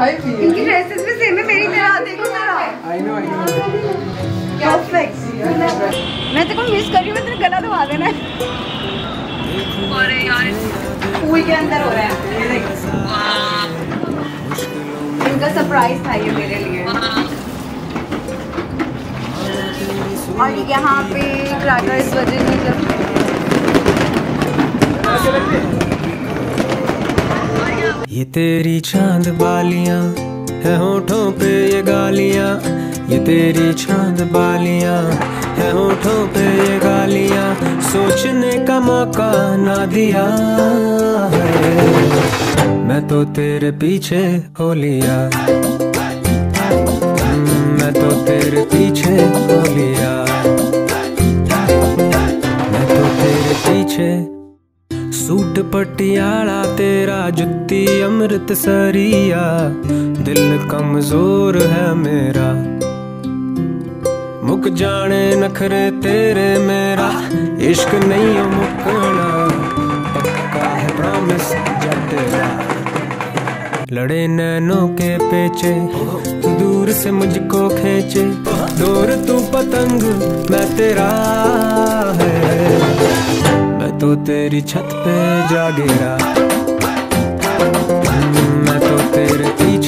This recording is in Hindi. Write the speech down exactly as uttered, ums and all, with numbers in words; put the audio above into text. इनकी ड्रेसेस भी सेम है मेरी तरह, देखो जरा। I know I know perfect. मैं तेरे को मिस कर रही हूं, तेरा गला दबा देना है। अरे यार पूल के अंदर हो रहा है ये देख। वाह, इनका सरप्राइज था ये मेरे लिए। और यहाँ पे क्राकर इस वजह से मतलब ये तेरी चांद बालियाँ है होठों पे ये गालियाँ, ये तेरी चांद बालियाँ है होठों पे ये गालियाँ, सोचने का मौका ना दिया है, मैं तो तेरे पीछे हो लिया, मैं तो तेरे पीछे हो लिया, मैं तो तेरे पीछे। सूट पटियाला तेरा, जुत्ती अमृत सरिया, दिल कमजोर है मेरा, मुक जाने नखरे तेरे, मेरा इश्क नहीं हो मुकना, पक्का है प्रॉमिस जा तेरा। लड़े नैनों के पेचे दूर से मुझको खींचे, दूर तू पतंग मैं तेरा है, मैं तो तेरी छत पे जा गिरा, मैं तो तेरे